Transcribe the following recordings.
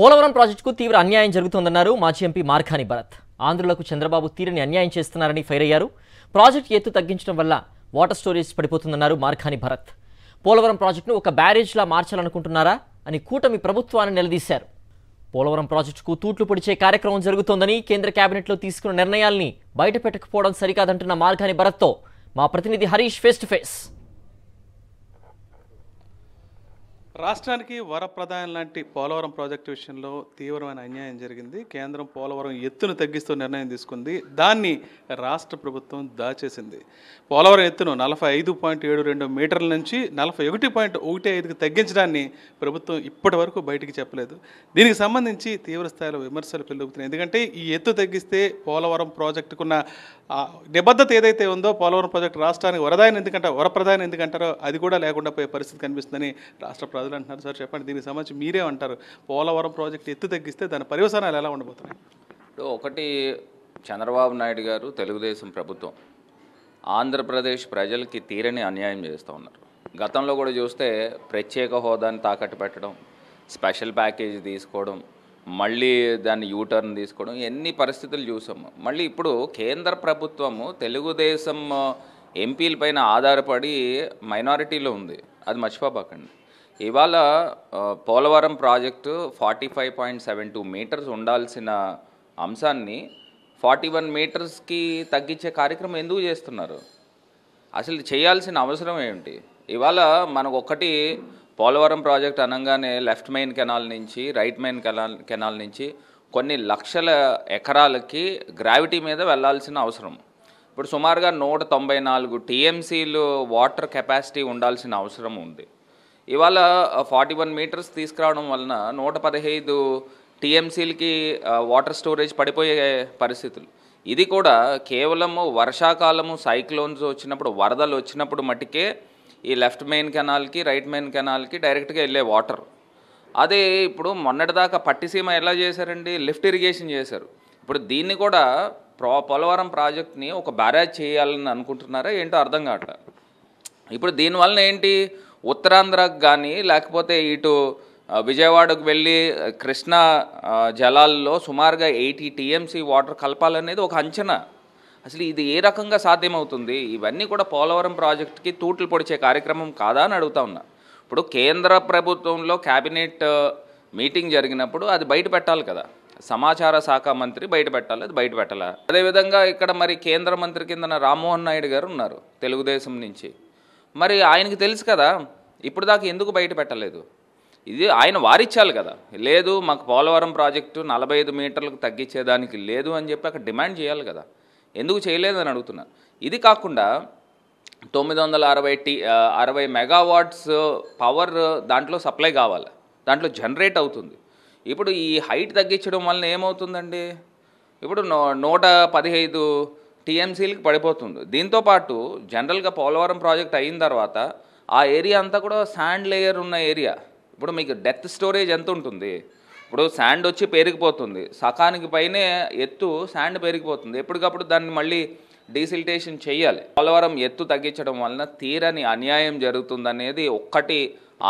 పోలవరం ప్రాజెక్టుకు తీవ్ర అన్యాయం జరుగుతోందన్నారు మాజీ ఎంపీ మార్గాని భరత్. ఆంధ్రులకు చంద్రబాబు తీరని అన్యాయం చేస్తున్నారని ఫైర్ అయ్యారు. ప్రాజెక్ట్ ఎత్తు తగ్గించడం వల్ల వాటర్ స్టోరేజ్ పడిపోతుందన్నారు మార్గాని భరత్. పోలవరం ప్రాజెక్టును ఒక బ్యారేజ్లా మార్చాలనుకుంటున్నారా అని కూటమి ప్రభుత్వాన్ని నిలదీశారు. పోలవరం ప్రాజెక్టుకు తూట్లు పొడిచే కార్యక్రమం జరుగుతోందని కేంద్ర కేబినెట్లో తీసుకున్న నిర్ణయాల్ని బయటపెట్టకపోవడం సరికాదంటున్న మార్గాని భరత్తో మా ప్రతినిధి హరీష్ ఫేస్ టు ఫేస్. రాష్ట్రానికి వరప్రదాయం లాంటి పోలవరం ప్రాజెక్టు విషయంలో తీవ్రమైన అన్యాయం జరిగింది. కేంద్రం పోలవరం ఎత్తును తగ్గిస్తూ నిర్ణయం తీసుకుంది. దాన్ని రాష్ట్ర ప్రభుత్వం దాచేసింది. పోలవరం ఎత్తును 45.72 మీటర్ల నుంచి 41.15కి తగ్గించడాన్ని ప్రభుత్వం ఇప్పటి వరకు బయటికి చెప్పలేదు. దీనికి సంబంధించి తీవ్రస్థాయిలో విమర్శలు పెరుగుతున్నాయి. ఎందుకంటే ఈ ఎత్తు తగ్గిస్తే పోలవరం ప్రాజెక్టుకున్న నిబద్ధత ఏదైతే ఉందో, పోలవరం ప్రాజెక్టు రాష్ట్రానికి వరప్రదాయం ఎందుకంటారో అది కూడా లేకుండా పోయే పరిస్థితి కనిపిస్తుందని రాష్ట్ర ప్రజలు అంటున్నారు. సార్ చెప్పండి, దీనికి సంబంధించి మీరేమంటారు? పోలవరం ప్రాజెక్టు ఎత్తు తగ్గిస్తే దాని పర్యవసానాలు ఎలా ఉండబోతున్నాయి? ఒకటి, చంద్రబాబు నాయుడు గారు, తెలుగుదేశం ప్రభుత్వం ఆంధ్రప్రదేశ్ ప్రజలకి తీరని అన్యాయం చేస్తూ ఉన్నారు. గతంలో కూడా చూస్తే ప్రత్యేక హోదాని తాకట్టు పెట్టడం, స్పెషల్ ప్యాకేజీ తీసుకోవడం, మళ్ళీ దాన్ని యూటర్న్ తీసుకోవడం, ఎన్ని పరిస్థితులు చూసాము. మళ్ళీ ఇప్పుడు కేంద్ర ప్రభుత్వము తెలుగుదేశం ఎంపీలపైన ఆధారపడి మైనారిటీలో ఉంది. అది మర్చిపోబాకండి. ఇవాళ పోలవరం ప్రాజెక్టు 45.72 మీటర్స్ ఉండాల్సిన అంశాన్ని 41 మీటర్స్కి తగ్గించే కార్యక్రమం ఎందుకు చేస్తున్నారు? అసలు చేయాల్సిన అవసరం ఏమిటి? ఇవాళ మనకు ఒకటి, పోలవరం ప్రాజెక్ట్ అనగానే లెఫ్ట్ మెయిన్ కెనాల్ నుంచి రైట్ మెయిన్ కెనాల్ నుంచి కొన్ని లక్షల ఎకరాలకి గ్రావిటీ మీద వెళ్లాల్సిన అవసరం. ఇప్పుడు సుమారుగా 194 TMCలు వాటర్ కెపాసిటీ ఉండాల్సిన అవసరం ఉంది. ఇవాళ 41 మీటర్స్ తీసుకురావడం వలన 115 TMCలకి వాటర్ స్టోరేజ్ పడిపోయే పరిస్థితులు. ఇది కూడా కేవలము వర్షాకాలము, సైక్లోన్స్ వచ్చినప్పుడు, వరదలు వచ్చినప్పుడు మట్టుకే ఈ లెఫ్ట్ మెయిన్ కెనాల్కి రైట్ మెయిన్ కెనాల్కి డైరెక్ట్గా వెళ్ళే వాటర్. అదే ఇప్పుడు మొన్నటిదాకా పట్టిసీమ ఎలా చేశారండి, లిఫ్ట్ ఇరిగేషన్ చేశారు. ఇప్పుడు దీన్ని కూడా పోలవరం ప్రాజెక్ట్ని ఒక బ్యారేజ్ చేయాలని అనుకుంటున్నారా ఏంటో అర్థం కావట్లేదు. ఇప్పుడు దీనివల్ల ఏంటి, ఉత్తరాంధ్రకు కానీ లేకపోతే ఇటు విజయవాడకు వెళ్ళి కృష్ణా జలాల్లో సుమారుగా 80 TMC వాటర్ కలపాలనేది ఒక అంచనా. అసలు ఇది ఏ రకంగా సాధ్యమవుతుంది? ఇవన్నీ కూడా పోలవరం ప్రాజెక్టుకి తూట్లు పొడిచే కార్యక్రమం కాదా అని అడుగుతా ఉన్నా. ఇప్పుడు కేంద్ర ప్రభుత్వంలో క్యాబినెట్ మీటింగ్ జరిగినప్పుడు అది బయట పెట్టాలి కదా, సమాచార శాఖ మంత్రి బయట పెట్టాలి, అది బయట పెట్టాలి. అదేవిధంగా ఇక్కడ మరి కేంద్ర మంత్రి కింద రామ్మోహన్ నాయుడు గారు ఉన్నారు తెలుగుదేశం నుంచి. మరి ఆయనకి తెలుసు కదా, ఇప్పుడు దాకా ఎందుకు బయట పెట్టలేదు? ఇది ఆయన వారిచ్చాలి కదా. లేదు, మాకు పోలవరం ప్రాజెక్టు 45 మీటర్లకు తగ్గించేదానికి లేదు అని చెప్పి అక్కడ డిమాండ్ చేయాలి కదా, ఎందుకు చేయలేదని అడుగుతున్నారు. ఇది కాకుండా 960 మెగావాట్స్ పవర్ దాంట్లో సప్లై కావాలి, దాంట్లో జనరేట్ అవుతుంది. ఇప్పుడు ఈ హైట్ తగ్గించడం వలన ఏమవుతుందండి, ఇప్పుడు 115 TMCలకి పడిపోతుంది. దీంతోపాటు జనరల్గా పోలవరం ప్రాజెక్ట్ అయిన తర్వాత ఆ ఏరియా అంతా కూడా శాండ్ లేయర్ ఉన్న ఏరియా. ఇప్పుడు మీకు డెత్ స్టోరేజ్ ఎంత ఉంటుంది? ఇప్పుడు శాండ్ వచ్చి పెరిగిపోతుంది, సకానికి పైనే ఎత్తు శాండ్ పెరిగిపోతుంది. ఎప్పటికప్పుడు దాన్ని మళ్ళీ డీసిల్టేషన్ చేయాలి. పోలవరం ఎత్తు తగ్గించడం వలన తీరని అన్యాయం జరుగుతుందనేది ఒక్కటి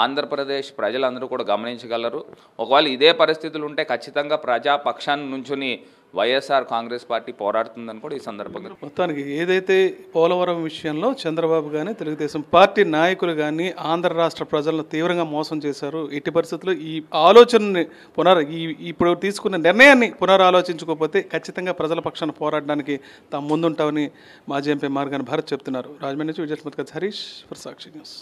ఆంధ్రప్రదేశ్ ప్రజలందరూ కూడా గమనించగలరు. ఒకవేళ ఇదే పరిస్థితులు ఉంటే ఖచ్చితంగా ప్రజాపక్షాన్ని నుంచుని వైఎస్ఆర్ కాంగ్రెస్ పార్టీ పోరాడుతుందని కూడా ఈ సందర్భంగా మొత్తానికి ఏదైతే పోలవరం విషయంలో చంద్రబాబు కానీ తెలుగుదేశం పార్టీ నాయకులు కానీ ఆంధ్ర రాష్ట్ర ప్రజలను తీవ్రంగా మోసం చేశారు. ఎట్టి పరిస్థితుల్లో ఈ ఆలోచనని ఇప్పుడు తీసుకున్న నిర్ణయాన్ని పునరాలోచించుకోకపోతే ఖచ్చితంగా ప్రజల పక్షాన పోరాడడానికి తాము ముందుంటామని మాజీ ఎంపీ మార్గాని భరత్ చెప్తున్నారు. రాజమండ్రి నుంచి విజయ్ హరీష్ ఫర్ సాక్షి న్యూస్.